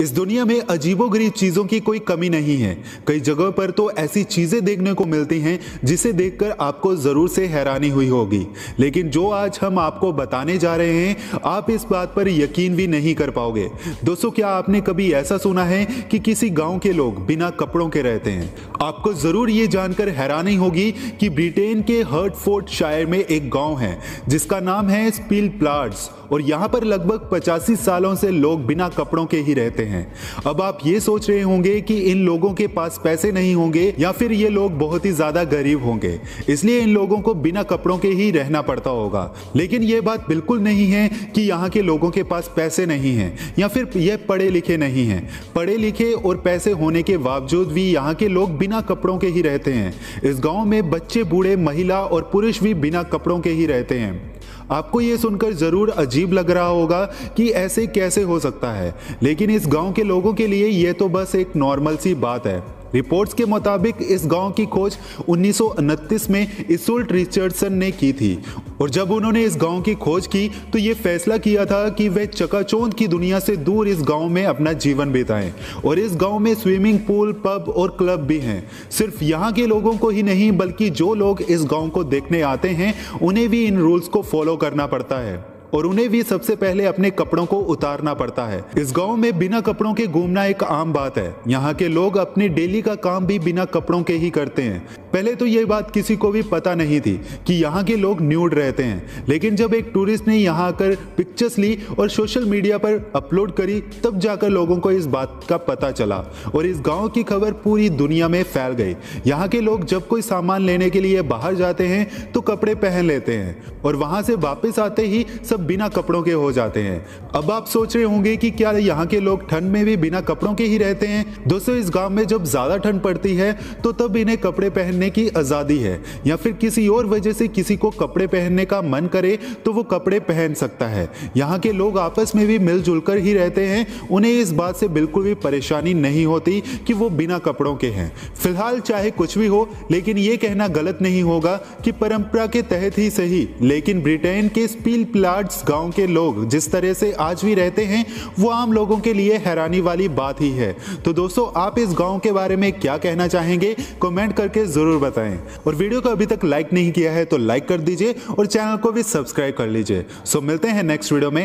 इस दुनिया में अजीबोगरीब चीज़ों की कोई कमी नहीं है। कई जगह पर तो ऐसी चीज़ें देखने को मिलती हैं जिसे देखकर आपको ज़रूर से हैरानी हुई होगी, लेकिन जो आज हम आपको बताने जा रहे हैं आप इस बात पर यकीन भी नहीं कर पाओगे। दोस्तों, क्या आपने कभी ऐसा सुना है कि किसी गाँव के लोग बिना कपड़ों के रहते हैं? आपको ज़रूर ये जानकर हैरानी होगी कि ब्रिटेन के हर्टफोर्डशायर में एक गाँव है जिसका नाम है स्पीलप्लाट्स, और यहाँ पर लगभग 85 सालों से लोग बिना कपड़ों के ही रहते हैं। अब आप ये सोच रहे होंगे कि इन लोगों के पास पैसे नहीं होंगे या फिर ये लोग बहुत ही ज़्यादा गरीब होंगे, इसलिए इन लोगों को बिना कपड़ों के ही रहना पड़ता होगा। लेकिन ये बात बिल्कुल नहीं है कि यहाँ के लोगों के पास पैसे नहीं हैं या फिर ये पढ़े लिखे नहीं हैं। पढ़े लिखे और पैसे होने के बावजूद भी यहाँ के लोग बिना कपड़ों के ही रहते हैं। इस गाँव में बच्चे, बूढ़े, महिला और पुरुष भी बिना कपड़ों के ही रहते हैं। आपको ये सुनकर ज़रूर अजीब लग रहा होगा कि ऐसे कैसे हो सकता है, लेकिन इस गांव के लोगों के लिए ये तो बस एक नॉर्मल सी बात है। रिपोर्ट्स के मुताबिक इस गांव की खोज 1929 में इसोल्ट रिचर्डसन ने की थी, और जब उन्होंने इस गांव की खोज की तो ये फैसला किया था कि वे चकाचौंध की दुनिया से दूर इस गांव में अपना जीवन बिताएं। और इस गांव में स्विमिंग पूल, पब और क्लब भी हैं। सिर्फ यहाँ के लोगों को ही नहीं बल्कि जो लोग इस गाँव को देखने आते हैं उन्हें भी इन रूल्स को फॉलो करना पड़ता है, और उन्हें भी सबसे पहले अपने कपड़ों को उतारना पड़ता है। इस गांव में बिना कपड़ों के घूमना एक आम बात है। यहाँ के लोग अपने डेली का काम भी बिना कपड़ों के ही करते हैं। पहले तो ये बात किसी को भी पता नहीं थी कि यहाँ के लोग न्यूड रहते हैं, लेकिन जब एक टूरिस्ट ने यहाँ आकर पिक्चर्स ली और सोशल मीडिया पर अपलोड करी तब जाकर लोगों को इस बात का पता चला, और इस गाँव की खबर पूरी दुनिया में फैल गई। यहाँ के लोग जब कोई सामान लेने के लिए बाहर जाते हैं तो कपड़े पहन लेते हैं, और वहाँ से वापस आते ही सब बिना कपड़ों के हो जाते हैं। अब आप सोच रहे होंगे कि क्या यहाँ के लोग ठंड में भी बिना कपड़ों के ही रहते हैं? दोस्तों, इस गांव में जब ज्यादा ठंड पड़ती है तो तब इन्हें कपड़े पहनने की आजादी है, या फिर किसी और वजह से किसी को कपड़े पहनने का मन करे तो वो कपड़े पहन सकता है। यहाँ के लोग आपस में भी मिलजुल कर ही रहते हैं, उन्हें इस बात से बिल्कुल भी परेशानी नहीं होती कि वो बिना कपड़ों के हैं। फिलहाल चाहे कुछ भी हो, लेकिन ये कहना गलत नहीं होगा कि परंपरा के तहत ही सही, लेकिन ब्रिटेन के स्पीलप्लाट्स गांव के लोग जिस तरह से आज भी रहते हैं वो आम लोगों के लिए हैरानी वाली बात ही है। तो दोस्तों, आप इस गांव के बारे में क्या कहना चाहेंगे कमेंट करके जरूर बताएं, और वीडियो को अभी तक लाइक नहीं किया है तो लाइक कर दीजिए और चैनल को भी सब्सक्राइब कर लीजिए। सो मिलते हैं नेक्स्ट वीडियो में।